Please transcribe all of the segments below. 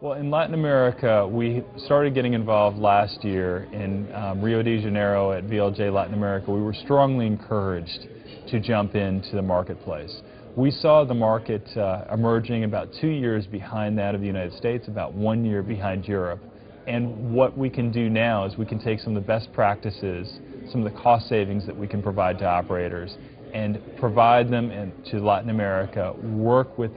Well, in Latin America, we started getting involved last year in Rio de Janeiro at VLJ Latin America. We were strongly encouraged to jump into the marketplace. We saw the market emerging about 2 years behind that of the United States, about 1 year behind Europe. And what we can do now is we can take some of the best practices, some of the cost savings that we can provide to operators, and provide them to Latin America, work with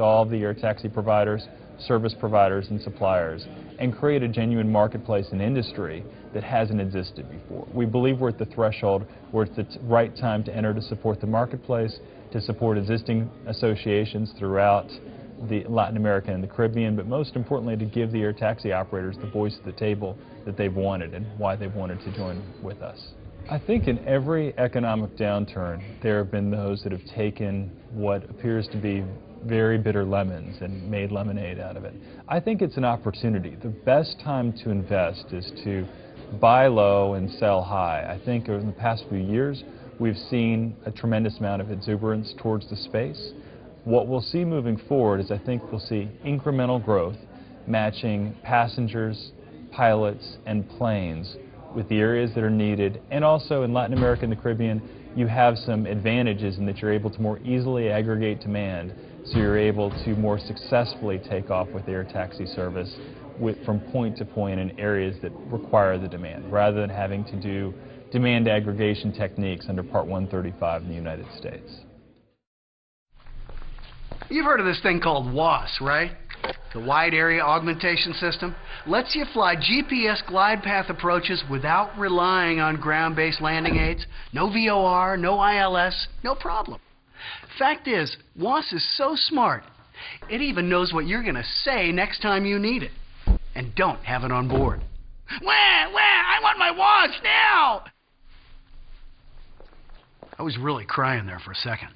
all the air taxi providers, service providers, and suppliers, and create a genuine marketplace and industry that hasn't existed before. We believe we're at the threshold where it's the right time to enter to support the marketplace, to support existing associations throughout the Latin America and the Caribbean, but most importantly to give the air taxi operators the voice at the table that they've wanted and why they've wanted to join with us. I think in every economic downturn, there have been those that have taken what appears to be very bitter lemons and made lemonade out of it. I think it's an opportunity. The best time to invest is to buy low and sell high. I think over the past few years, we've seen a tremendous amount of exuberance towards the space. What we'll see moving forward is I think we'll see incremental growth matching passengers, pilots, and planes with the areas that are needed, and also in Latin America and the Caribbean you have some advantages in that you're able to more easily aggregate demand, so you're able to more successfully take off with air taxi service from point to point in areas that require the demand, rather than having to do demand aggregation techniques under Part 135 in the United States. You've heard of this thing called WAAS, right? The Wide Area Augmentation System lets you fly GPS glide path approaches without relying on ground-based landing aids. No VOR, no ILS, no problem. Fact is, WAAS is so smart, it even knows what you're going to say next time you need it. And don't have it on board. Wah! I want my WAAS now! I was really crying there for a second.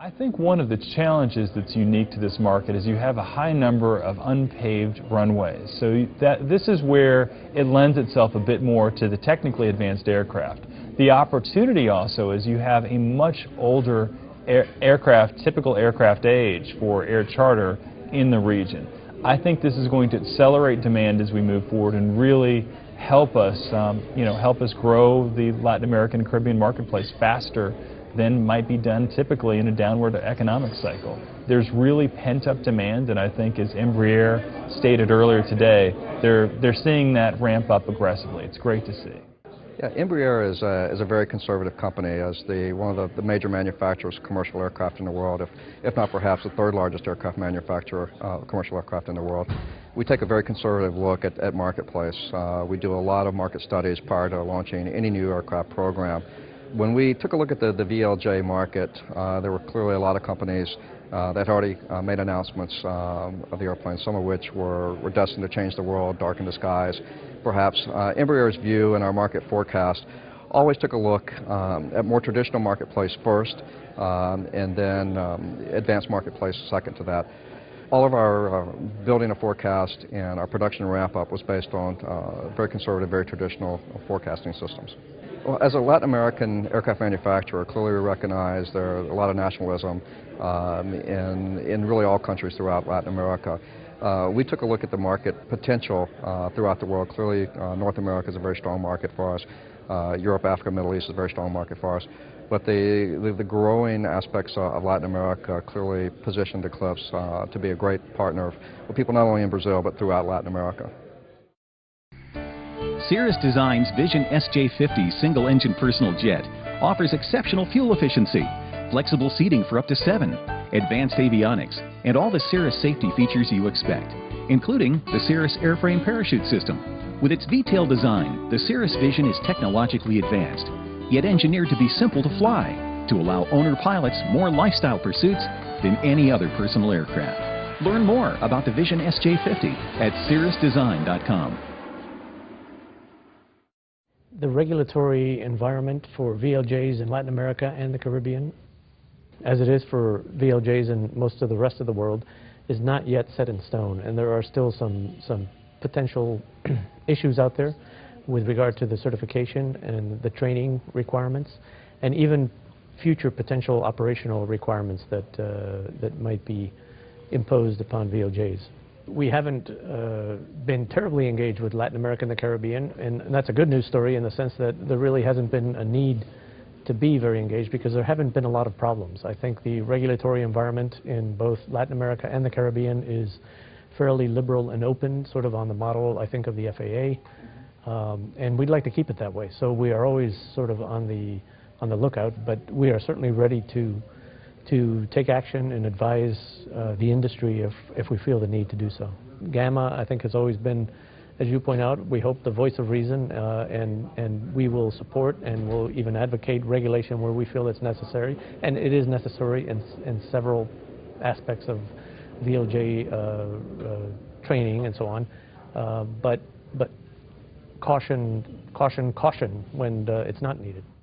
I think one of the challenges that's unique to this market is you have a high number of unpaved runways. So this is where it lends itself a bit more to the technically advanced aircraft. The opportunity also is you have a much older aircraft, typical aircraft age for air charter in the region. I think this is going to accelerate demand as we move forward and really help us, help us grow the Latin American and Caribbean marketplace faster than might be done typically in a downward economic cycle. There's really pent-up demand, and I think as Embraer stated earlier today, they're seeing that ramp up aggressively. It's great to see. Yeah, Embraer is a very conservative company, as one of the major manufacturers of commercial aircraft in the world, if not perhaps the third largest aircraft manufacturer of commercial aircraft in the world. We take a very conservative look at marketplace. We do a lot of market studies prior to launching any new aircraft program. When we took a look at the VLJ market, there were clearly a lot of companies that had already made announcements of the airplanes, some of which were destined to change the world, darken the skies. Perhaps Embraer's view and our market forecast always took a look at more traditional marketplace first, and then advanced marketplace second to that. All of our building a forecast and our production ramp-up was based on very conservative, very traditional forecasting systems. Well, as a Latin American aircraft manufacturer, clearly we recognize there are a lot of nationalism in really all countries throughout Latin America. We took a look at the market potential throughout the world. Clearly, North America is a very strong market for us. Europe, Africa, Middle East is a very strong market for us. But the growing aspects of Latin America clearly positioned Eclipse to be a great partner for people not only in Brazil but throughout Latin America. Cirrus Design's Vision SJ50 single-engine personal jet offers exceptional fuel efficiency, flexible seating for up to 7, advanced avionics, and all the Cirrus safety features you expect, including the Cirrus airframe parachute system. With its detailed design, the Cirrus Vision is technologically advanced, yet engineered to be simple to fly, to allow owner pilots more lifestyle pursuits than any other personal aircraft. Learn more about the Vision SJ50 at CirrusDesign.com. The regulatory environment for VLJs in Latin America and the Caribbean, as it is for VLJs in most of the rest of the world, is not yet set in stone, and there are still some potential issues out there with regard to the certification and the training requirements, and even future potential operational requirements that might be imposed upon VLJs. We haven't been terribly engaged with Latin America and the Caribbean, and that's a good news story in the sense that there really hasn't been a need to be very engaged because there haven't been a lot of problems. I think the regulatory environment in both Latin America and the Caribbean is fairly liberal and open, sort of on the model, I think, of the FAA, and we'd like to keep it that way. So we are always sort of on the lookout, but we are certainly ready to take action and advise the industry if we feel the need to do so. GAMA, I think, has always been, as you point out, we hope the voice of reason, and we will support and will even advocate regulation where we feel it's necessary, and it is necessary in several aspects of VLJ training and so on, but caution when it's not needed.